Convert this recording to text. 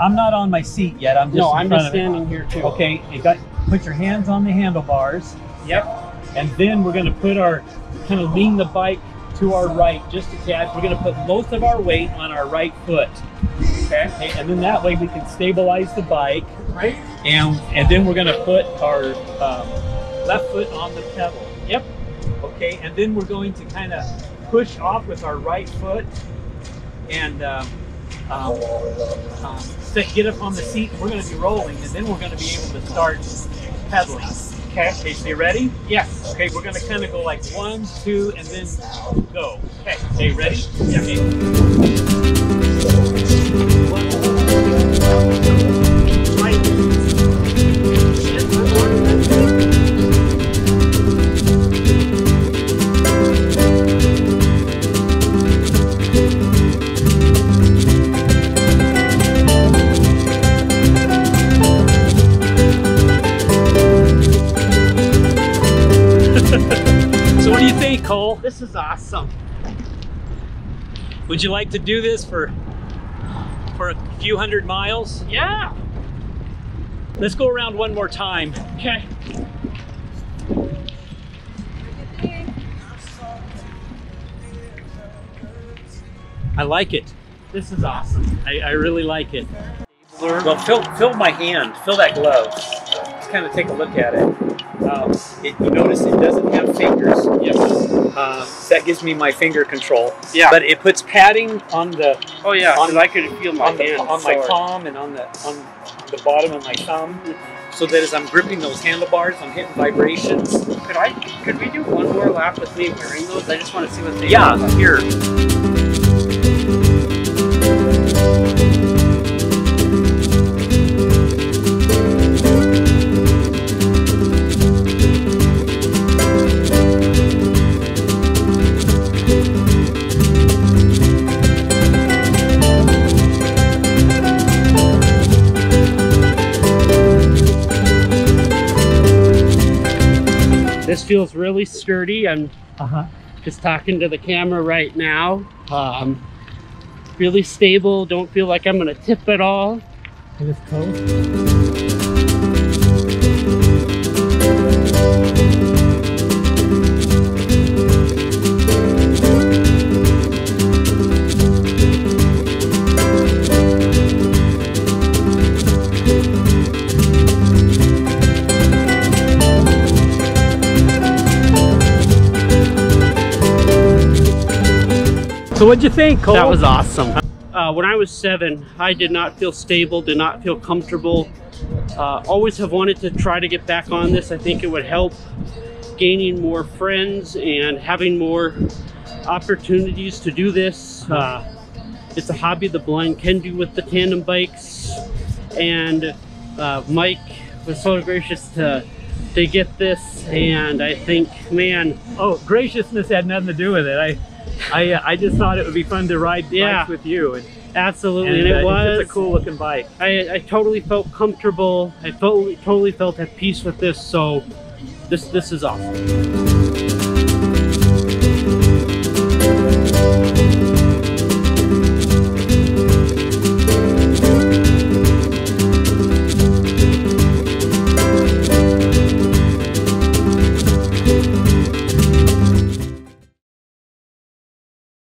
I'm not on my seat yet. I'm just standing here too. Okay, put your hands on the handlebars. Yep. And then we're going to put our, kind of lean the bike to our right just a tad. We're going to put most of our weight on our right foot. Okay. And then that way we can stabilize the bike. Right. And then we're going to put our left foot on the pedal. Yep. Okay. And then we're going to kind of push off with our right foot and get up on the seat. We're going to be rolling, and then we're going to be able to start pedaling. Okay. Okay, so you ready? Yes. Okay, we're going to kind of go like 1, 2, and then go. Okay, okay, ready? Yeah. So what do you think, Cole? This is awesome. Would you like to do this for a few hundred miles? Yeah. Let's go around one more time. Okay. I like it. This is awesome. I really like it. Well, fill my hand. Fill that glove. Just kind of take a look at it. You notice it doesn't have fingers. Yes. That gives me my finger control. Yeah. But it puts padding on the. Oh yeah. On, I could feel my hand on my palm and on the bottom of my thumb, so that as I'm gripping those handlebars, I'm hitting vibrations. Could we do one more lap with me wearing those? I just want to see what they. Yeah. Are. Here. This feels really sturdy. I'm just talking to the camera right now. Really stable. Don't feel like I'm gonna tip at all. It is cold. So what'd you think, Cole? That was awesome. When I was 7, I did not feel stable, did not feel comfortable. Always have wanted to try to get back on this. I think it would help gaining more friends and having more opportunities to do this. It's a hobby the blind can do with the tandem bikes. And Mike was so gracious to get this. And I think, man. Oh, graciousness had nothing to do with it. I just thought it would be fun to ride bikes with you. And, absolutely, and it was. It's a cool looking bike. I totally felt comfortable. I totally felt at peace with this. So this is awesome.